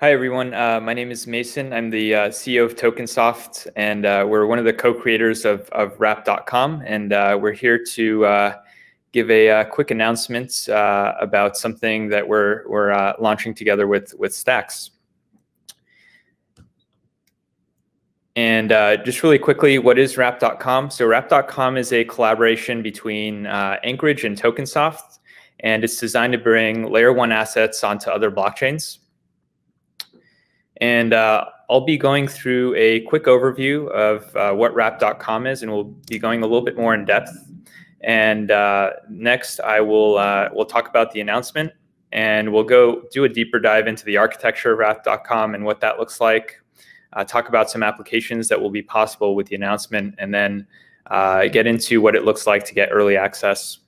Hi, everyone. My name is Mason. I'm the CEO of TokenSoft, and we're one of the co-creators of Wrapped.com. And we're here to give a quick announcement about something that we're launching together with Stacks. And just really quickly, what is Wrapped.com? So Wrapped.com is a collaboration between Anchorage and TokenSoft, and it's designed to bring layer one assets onto other blockchains. And I'll be going through a quick overview of what Wrapped.com is, and we'll be going a little bit more in depth. And next, I will we'll talk about the announcement, and we'll go do a deeper dive into the architecture of Wrapped.com and what that looks like. Talk about some applications that will be possible with the announcement, and then get into what it looks like to get early access.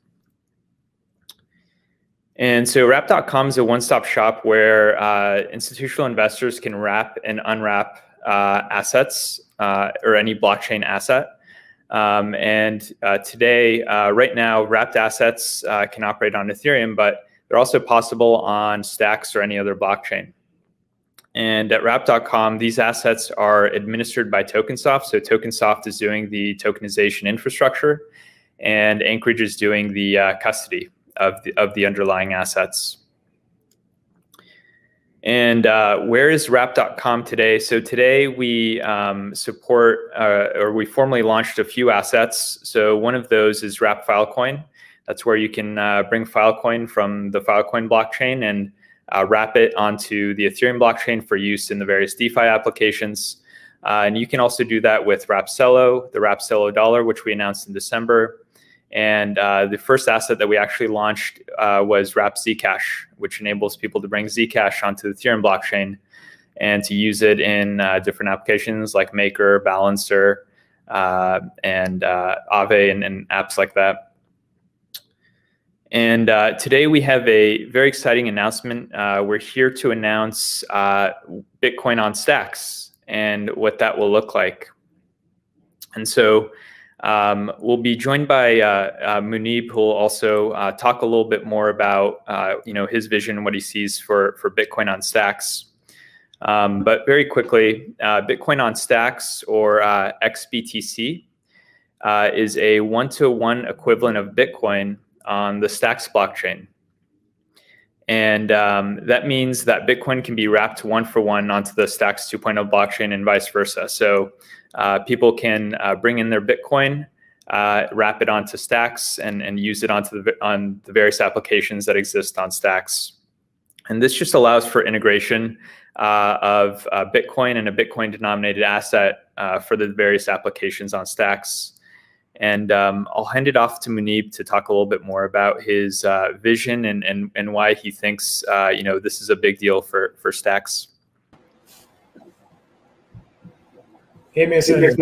And so Wrap.com is a one-stop shop where institutional investors can wrap and unwrap assets or any blockchain asset. Today, right now, wrapped assets can operate on Ethereum, but they're also possible on Stacks or any other blockchain. And at Wrap.com, these assets are administered by TokenSoft. So TokenSoft is doing the tokenization infrastructure, and Anchorage is doing the custody of the underlying assets. And where is Wrap.com today? So today we support, or we formally launched a few assets. So one of those is Wrap Filecoin. That's where you can bring Filecoin from the Filecoin blockchain and wrap it onto the Ethereum blockchain for use in the various DeFi applications. And you can also do that with Wrap Celo, the Wrap Celo dollar, which we announced in December. And the first asset that we actually launched was Wrap Zcash, which enables people to bring Zcash onto the Ethereum blockchain and to use it in different applications like Maker, Balancer, and Aave, and apps like that. And today we have a very exciting announcement. We're here to announce Bitcoin on Stacks and what that will look like. And so we'll be joined by Muneeb, who will also talk a little bit more about his vision and what he sees for Bitcoin on Stacks. But very quickly, Bitcoin on Stacks, or XBTC, is a one-to-one equivalent of Bitcoin on the Stacks blockchain. And that means that Bitcoin can be wrapped one-for-one onto the Stacks 2.0 blockchain and vice versa. So people can bring in their Bitcoin, wrap it onto Stacks, and use it on the various applications that exist on Stacks. And this just allows for integration of Bitcoin and a Bitcoin-denominated asset for the various applications on Stacks. And I'll hand it off to Muneeb to talk a little bit more about his vision and why he thinks this is a big deal for Stacks. Hey, Mason. Hey,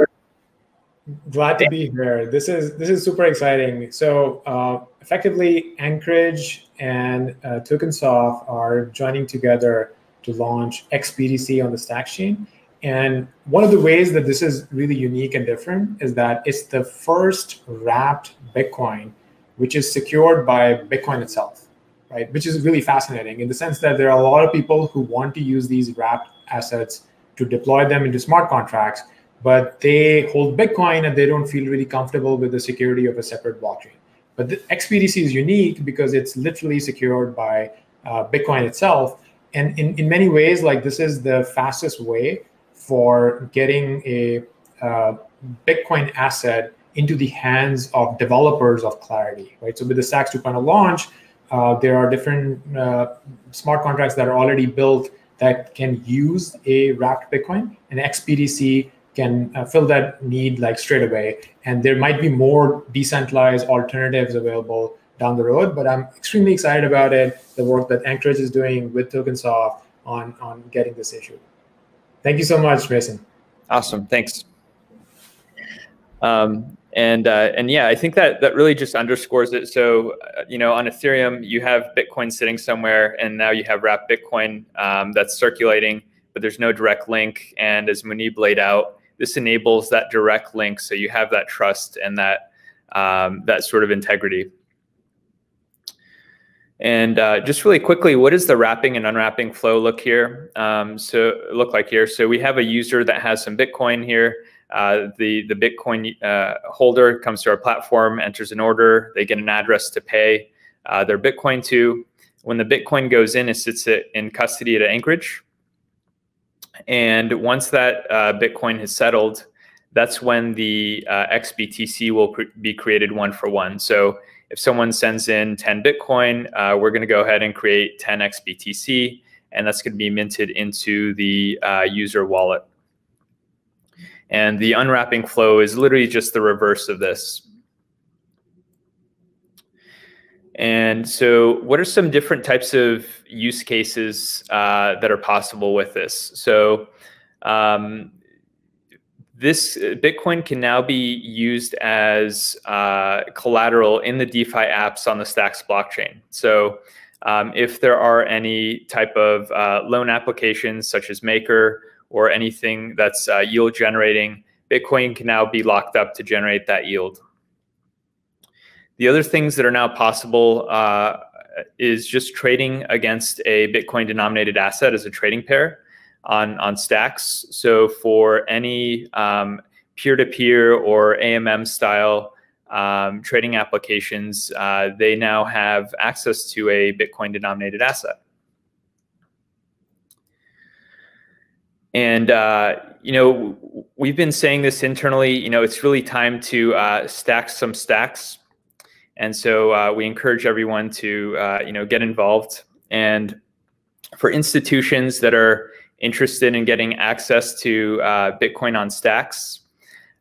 glad to be here. This is super exciting. So effectively, Anchorage and TokenSoft are joining together to launch XBTC on the Stacks chain. And one of the ways that this is really unique and different is that it's the first wrapped Bitcoin, which is secured by Bitcoin itself, right? Which is really fascinating in the sense that there are a lot of people who want to use these wrapped assets to deploy them into smart contracts, but they hold Bitcoin and they don't feel really comfortable with the security of a separate blockchain. But the XBTC is unique because it's literally secured by Bitcoin itself. And in many ways, like, this is the fastest way for getting a Bitcoin asset into the hands of developers of Clarity, right? So with the Stacks 2.0 launch, there are different smart contracts that are already built that can use a wrapped Bitcoin, and XBTC can fill that need like straight away. And there might be more decentralized alternatives available down the road, but I'm extremely excited about it, the work that Anchorage is doing with TokenSoft on getting this issue. Thank you so much, Mason. Awesome, thanks. And yeah, I think that really just underscores it. So, on Ethereum, you have Bitcoin sitting somewhere, and now you have wrapped Bitcoin that's circulating, but there's no direct link. And as Muneeb laid out, this enables that direct link, so you have that trust and that sort of integrity. And just really quickly, what does the wrapping and unwrapping flow look like here? So we have a user that has some Bitcoin here. The Bitcoin holder comes to our platform, enters an order. They get an address to pay their Bitcoin to. When the Bitcoin goes in, it sits in custody at Anchorage. And once that Bitcoin has settled, that's when the XBTC will be created one for one. So if someone sends in 10 Bitcoin, we're going to go ahead and create 10 XBTC, and that's going to be minted into the user wallet. And the unwrapping flow is literally just the reverse of this. And so what are some different types of use cases that are possible with this? So this Bitcoin can now be used as collateral in the DeFi apps on the Stacks blockchain. So if there are any type of loan applications such as Maker or anything that's yield generating, Bitcoin can now be locked up to generate that yield. The other things that are now possible is just trading against a Bitcoin denominated asset as a trading pair on Stacks. So for any peer-to-peer or AMM style trading applications, they now have access to a Bitcoin denominated asset. And, you know, we've been saying this internally, you know, it's really time to stack some stacks. And so we encourage everyone to, you know, get involved. And for institutions that are interested in getting access to Bitcoin on Stacks,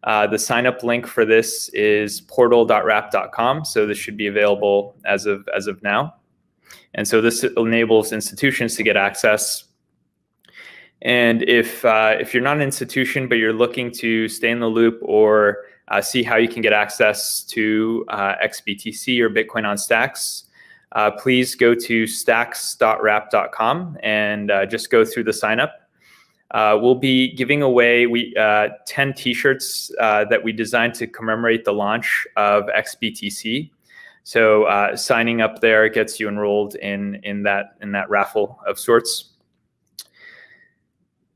the sign-up link for this is portal.wrap.com. So this should be available as of now. And so this enables institutions to get access. And if you're not an institution, but you're looking to stay in the loop or see how you can get access to XBTC or Bitcoin on Stacks, please go to stacks.wrap.com and just go through the sign up. We'll be giving away 10 t-shirts that we designed to commemorate the launch of XBTC. So signing up there gets you enrolled in that raffle of sorts.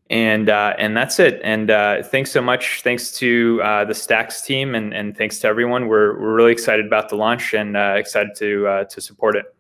And that's it. And thanks so much. Thanks to the Stacks team and thanks to everyone. We're really excited about the launch and excited to support it.